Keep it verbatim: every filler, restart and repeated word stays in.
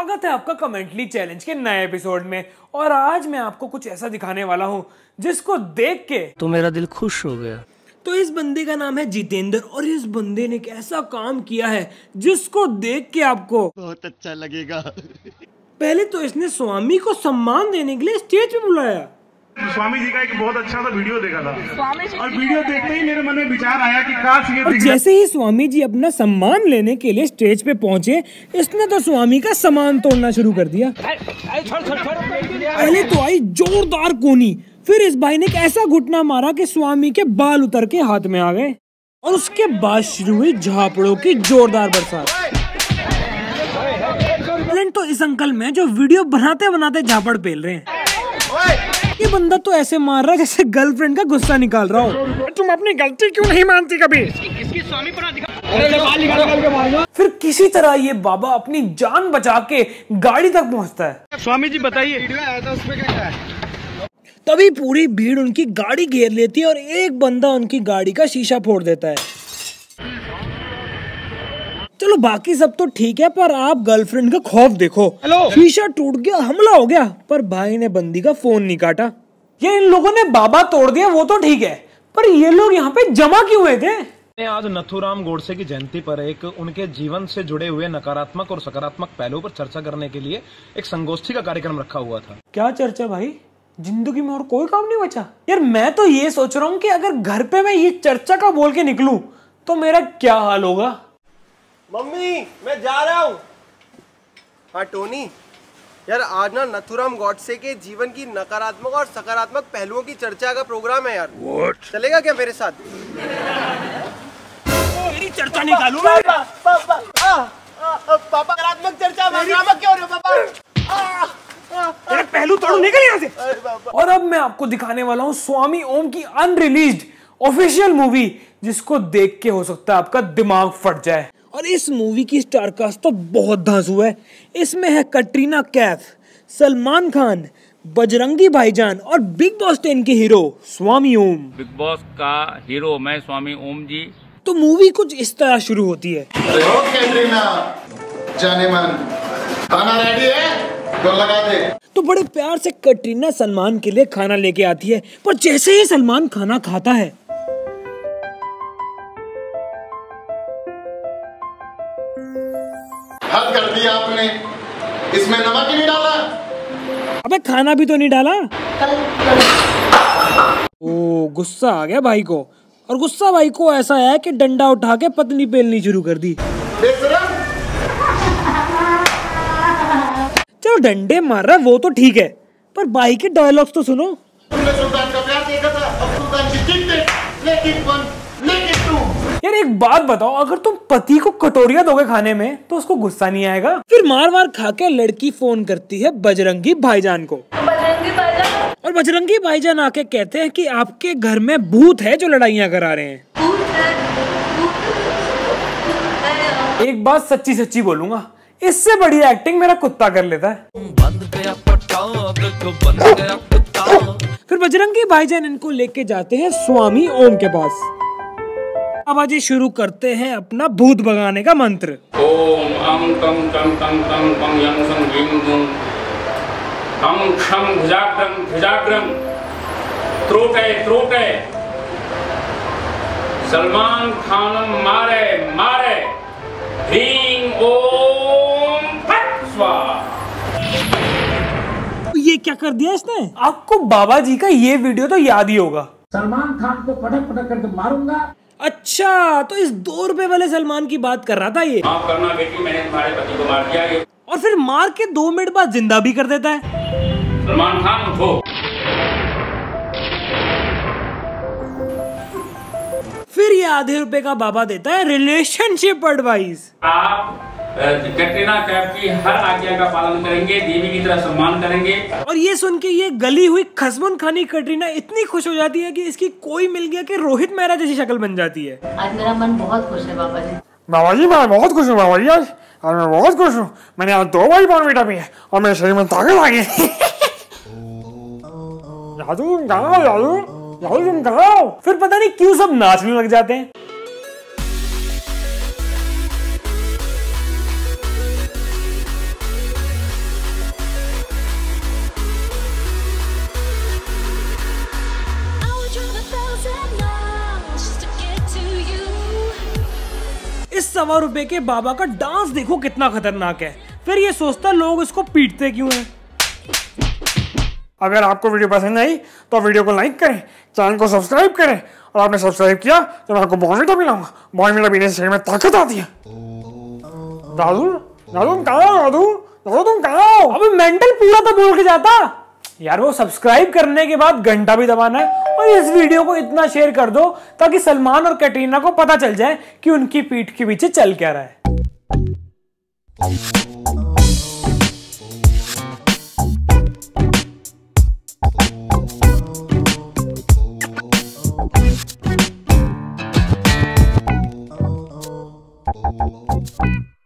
स्वागत है आपका कमेंटली चैलेंज के नए एपिसोड में। और आज मैं आपको कुछ ऐसा दिखाने वाला हूँ जिसको देख के तो मेरा दिल खुश हो गया। तो इस बंदे का नाम है जितेंद्र और इस बंदे ने एक ऐसा काम किया है जिसको देख के आपको बहुत अच्छा लगेगा। पहले तो इसने स्वामी को सम्मान देने के लिए स्टेज पे बुलाया। स्वामी जी का एक बहुत अच्छा सा वीडियो देखा था और वीडियो देखते ही मेरे मन में विचार आया कि काश ये। और जैसे ही स्वामी जी अपना सम्मान लेने के लिए स्टेज पे पहुंचे, इसने तो स्वामी का सामान तोड़ना शुरू कर दिया। पहले तो आई जोरदार कोनी, फिर इस भाई ने एक ऐसा घुटना मारा कि स्वामी के बाल उतर के हाथ में आ गए और उसके बाद शुरू हुई झापड़ों की जोरदार बरसात। तो इस अंकल में जो वीडियो बनाते बनाते झापड़ पेल रहे हैं। ये बंदा तो ऐसे मार रहा है जैसे गर्लफ्रेंड का गुस्सा निकाल रहा हो। तुम अपनी गलती क्यों नहीं मानती कभी? इसकी स्वामी पर दिखा। फिर किसी तरह ये बाबा अपनी जान बचा के गाड़ी तक पहुंचता है। स्वामी जी बताइए तभी पूरी भीड़ उनकी गाड़ी घेर लेती है और एक बंदा उनकी गाड़ी का शीशा फोड़ देता है। चलो बाकी सब तो ठीक है, पर आप गर्लफ्रेंड का खौफ देखो। शीशा टूट गया, हमला हो गया, पर भाई ने बंदी का फोन नहीं काटा। ये इन लोगों ने बाबा तोड़ दिया वो तो ठीक है, पर ये लोग यहाँ पे जमा क्यों हुए थे? आज नथूराम गोडसे की जयंती पर एक उनके जीवन से जुड़े हुए नकारात्मक और सकारात्मक पहलुओं पर चर्चा करने के लिए एक संगोष्ठी का कार्यक्रम रखा हुआ था। क्या चर्चा भाई, जिंदगी में और कोई काम नहीं बचा यार। मैं तो ये सोच रहा हूँ कि अगर घर पे मैं ये चर्चा का बोल के निकलूं तो मेरा क्या हाल होगा। मम्मी मैं जा रहा हूँ। हाँ टोनी, यार आज ना नथूराम गोडसे के जीवन की नकारात्मक और सकारात्मक पहलुओं की चर्चा का प्रोग्राम है यार। What? चलेगा क्या मेरे साथ? मेरी चर्चा निकालूं मैं। पापा पापा पापा नकारात्मक चर्चा नकारात्मक क्यों हो रहा है? तेरा पहलू तोड़ू, निकल यहाँ से। और अब मैं आपको दिखाने वाला हूँ स्वामी ओम की अनरिलीज्ड ऑफिशियल मूवी, जिसको देख के हो सकता है आपका दिमाग फट जाए। और इस मूवी की स्टारकास्ट तो बहुत धांसू है। इसमें है कटरीना कैफ, सलमान खान, बजरंगी भाईजान और बिग बॉस टेन के hero Swami Om. Bigg Boss का हीरो मैं स्वामी ओम जी। तो मूवी कुछ इस तरह शुरू होती है। तो, लगा दे। तो बड़े प्यार से कटरीना सलमान के लिए खाना लेके आती है, पर जैसे ही सलमान खाना खाता है हद कर दिया आपने, इसमें नमक ही नहीं डाला। अबे खाना भी तो नहीं डाला। ओ गुस्सा आ गया भाई को, और गुस्सा भाई को ऐसा है कि डंडा उठा के पतली बेलनी शुरू कर दी। चलो डंडे मार रहा वो तो ठीक है, पर भाई के डायलॉग्स तो सुनो। तुमने सुल्तान का प्यार देखा था, अब सुल्तान की किक दे, लेकिन वन लेकिन टू। यार एक बात बताओ, अगर तुम पति को कटोरिया दोगे खाने में तो उसको गुस्सा नहीं आएगा? फिर मार मार खा के लड़की फोन करती है बजरंगी भाईजान को। बजरंगी भाईजान। और बजरंगी भाईजान आके कहते हैं कि आपके घर में भूत है जो लड़ाइयाँ करा रहे हैं। भूत है, भूत है। एक बात सच्ची सच्ची बोलूंगा, इससे बड़ी एक्टिंग मेरा कुत्ता कर लेता है। फिर बजरंगी भाईजान इनको लेके जाते हैं स्वामी ओम के पास। आवाज़ें शुरू करते हैं अपना भूत भगाने का मंत्र। ओम अम कम कम कम कम कम यम सं गिम गुम हम क्षम भुजाग्रम भुजाग्रम त्रोटे त्रोटे सलमान खानम मारे मारे ह्रीम ओम फट स्वाहा। ये क्या कर दिया इसने? आपको बाबा जी का ये वीडियो तो याद ही होगा। सलमान खान को पटक पटक करके मारूंगा। अच्छा तो इस दो रुपए वाले सलमान की बात कर रहा था ये। माफ करना बेटी, मैंने तुम्हारे पति को मार दिया ये। और फिर मार के दो मिनट बाद जिंदा भी कर देता है। सलमान खान उठो। फिर ये आधे रुपए का बाबा देता है रिलेशनशिप एडवाइस। आप कटरीना कैफ की हर आज्ञा का पालन करेंगे, देवी की तरह सम्मान करेंगे। और ये सुन के ये गली हुई खसमन खानी कटरीना इतनी खुश हो जाती है कि इसकी कोई मिल गया कि रोहित मेहरा जैसी शक्ल बन जाती है। आज मेरा मन बहुत खुश है बाबा जी। बाबा जी मैं बहुत खुश हूँ बाबा जी, आज आज मैं बहुत खुश हूँ। मैंने आज दो बार बॉर्नविटा पी है और मेरे शरीर में ताकत आ गई। जादू गाओ जादू जादू गाओ। फिर पता नहीं क्यों सब नाचने लग जाते हैं। इस सवा रुपए के बाबा का डांस देखो कितना खतरनाक है, फिर ये सोचता लोग इसको पीटते क्यों हैं। अगर आपको वीडियो पसंद आई तो वीडियो को लाइक करें, चैनल को सब्सक्राइब करें, और आपने सब्सक्राइब किया तो मैं आपको बॉर्नविटा पिलाऊंगा। बॉर्नविटा पीने से शरीर में ताकत आती है। दादू दादू तुम कहाँ हो, दादू दादू तुम कहाँ हो? अबे मेंटल पूरा तो बोल के जाता यार। वो सब्सक्राइब करने के बाद घंटा भी दबाना है, और इस वीडियो को इतना शेयर कर दो ताकि सलमान और कटरीना को पता चल जाए कि उनकी पीठ के पीछे चल क्या रहा है। Bye.